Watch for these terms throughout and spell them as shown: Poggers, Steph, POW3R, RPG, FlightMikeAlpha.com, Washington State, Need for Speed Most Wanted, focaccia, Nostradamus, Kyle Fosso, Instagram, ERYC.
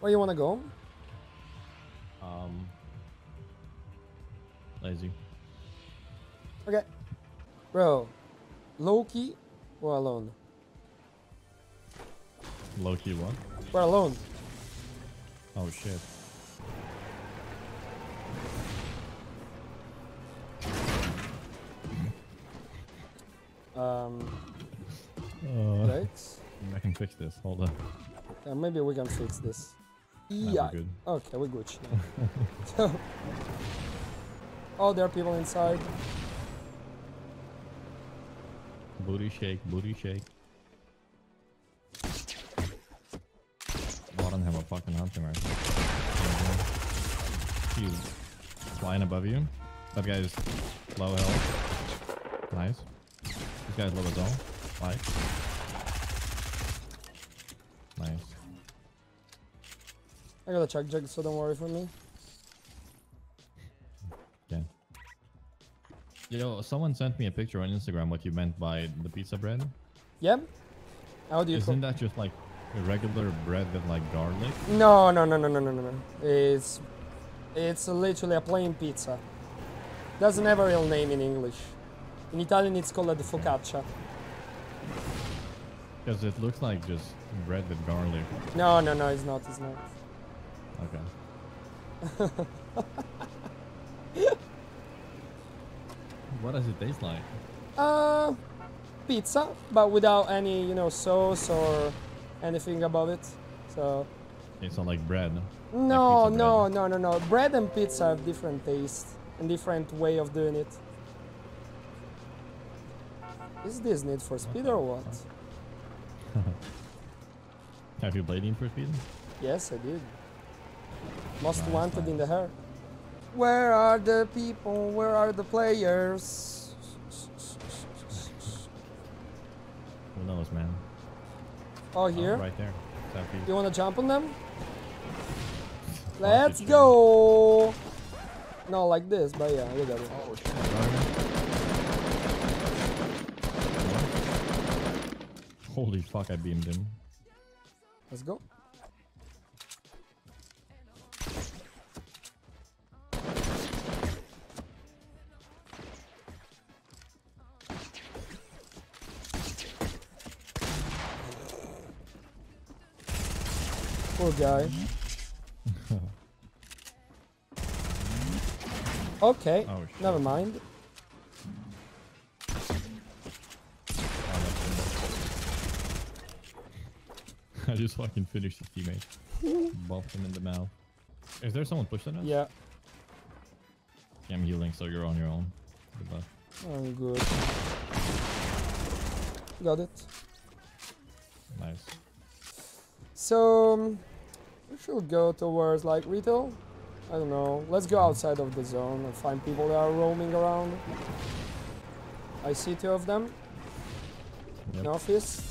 Where you want to go? Lazy. Okay. Bro, low-key or alone? Low-key what? We're alone. Oh shit. I can fix this, hold on. Yeah, maybe we can fix this. Yeah, we're good. Okay, we're good. So, oh, there are people inside. Booty shake, booty shake. Oh, I don't have a fucking hunting rifle. He's flying above you. That guy is low health. Nice. This guy's low as well. Like. Nice. I got a chug jug, so don't worry for me. Yeah. You know, someone sent me a picture on Instagram what you meant by the pizza bread. Yep. How do you Isn't that just like regular bread with like garlic? No, no, no, no, no, no, no. It's literally a plain pizza. Doesn't have a real name in English. In Italian, it's called the focaccia. Because it looks like just bread with garlic. No, no, no, it's not. It's not. Okay. What does it taste like? Pizza, but without any, you know, sauce or anything above it. So. It's not like bread. No, like no, bread. No, no, no. Bread and pizza have different taste and different way of doing it. Is this Need for Speed or what? Have you played Need for Speed? Yes, I did. Most Wanted in the heart. Where are the people? Where are the players? Who knows, man? Oh, here? Right there. You want to jump on them? Let's go! No, like this, but yeah, we got it. Oh, shit. Holy fuck, I beamed him. Let's go. Poor guy. Okay, oh, never mind. I just fucking finished his teammate. Buffed him in the mouth. Is there someone pushing us? Yeah. Okay, I'm healing, so you're on your own. Good luck. I'm good. Got it. Nice. So, we should go towards like retail. I don't know. Let's go outside of the zone and find people that are roaming around. I see two of them. Yep. Northeast.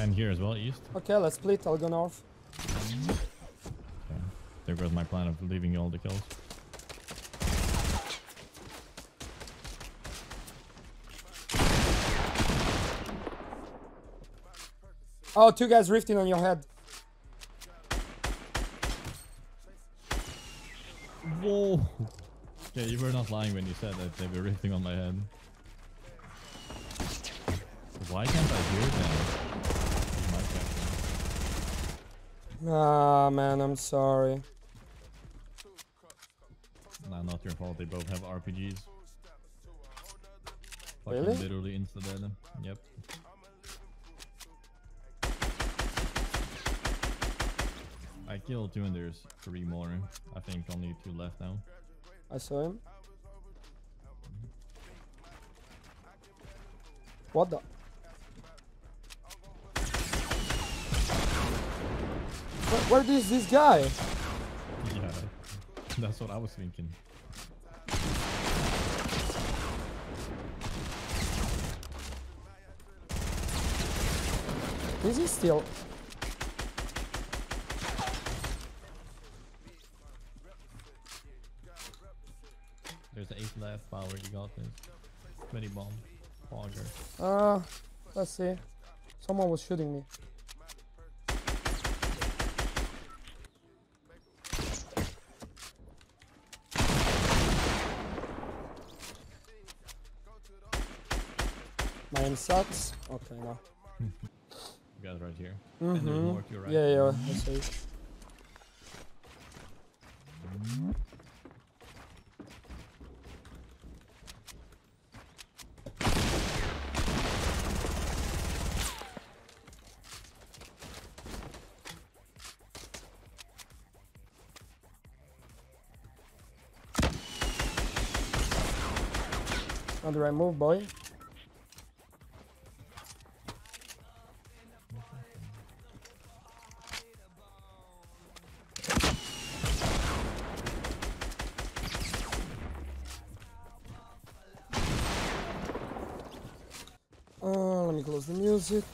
I'm here as well, east. Okay, let's split. I'll go north. Okay. There goes my plan of leaving you all the kills. Oh, two guys rifting on your head. Whoa. Yeah, you were not lying when you said that they were rifting on my head. Why can't I hear them? Ah, man, I'm sorry. Nah, not your fault. They both have RPGs. Really? Fucking literally insta-dead them. Yep. I killed two and there's three more. I think only two left now. I saw him. What the? Where is this guy? Yeah, that's what I was thinking. Is he still? There's 8 left. Power, you got this. 20 bomb. Fogger. Let's see. Someone was shooting me. My aim sucks. Okay, now. Got it right here. And there's more to your right. Yeah, yeah, I see. How do I move, boy? Let me close the music.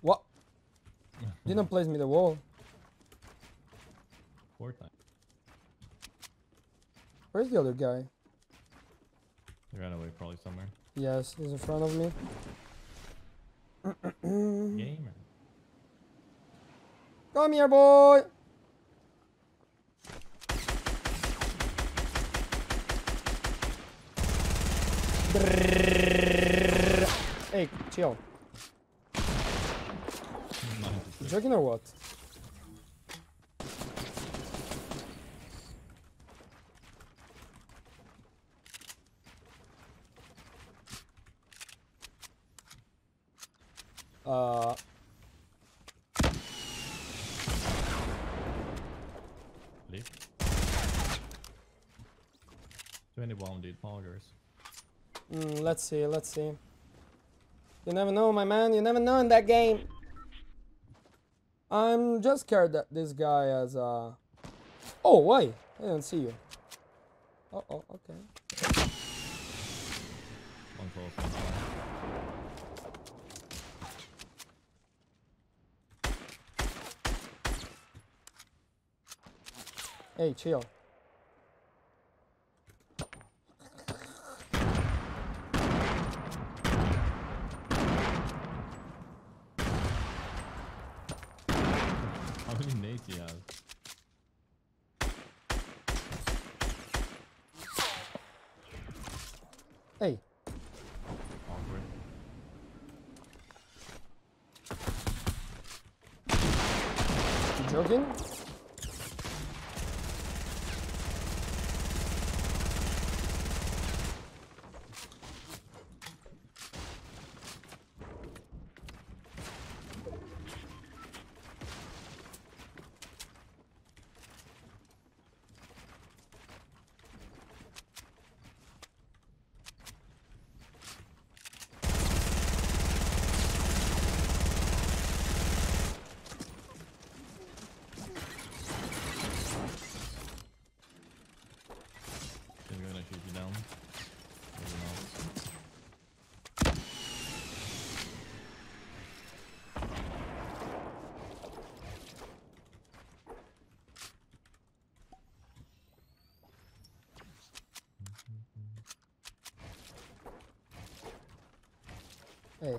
What? Didn't place me the wall. Where's the other guy? He ran away probably somewhere. Yes, he's in front of me. Gamer. Come here, boy! Hey, chill. You joking or what? Leave. 20 bomb, dude. Poggers. Let's see, let's see. You never know, my man. You never know in that game. I'm just scared that this guy has a... Oh, why? I didn't see you. Oh, oh, okay. One close, one close. Hey, chill. How many nades do you have? Hey. Awkward. You joking? Hey.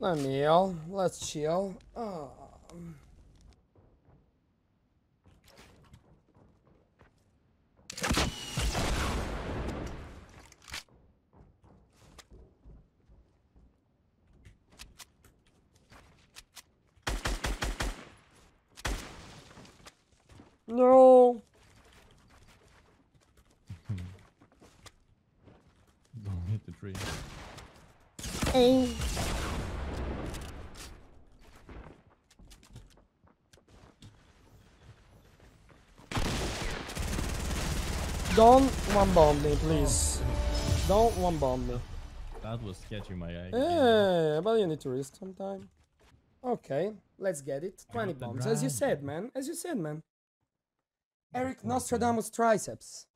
Let me yell. Let's chill. No. Don't hit the tree. Hey. Don't one bomb me, please. Don't one bomb me. That was sketchy, my guy. Yeah, but you need to risk sometime. Okay, let's get it. 20 bombs, as you said, man. As you said, man. ERYC Nostradamus triceps.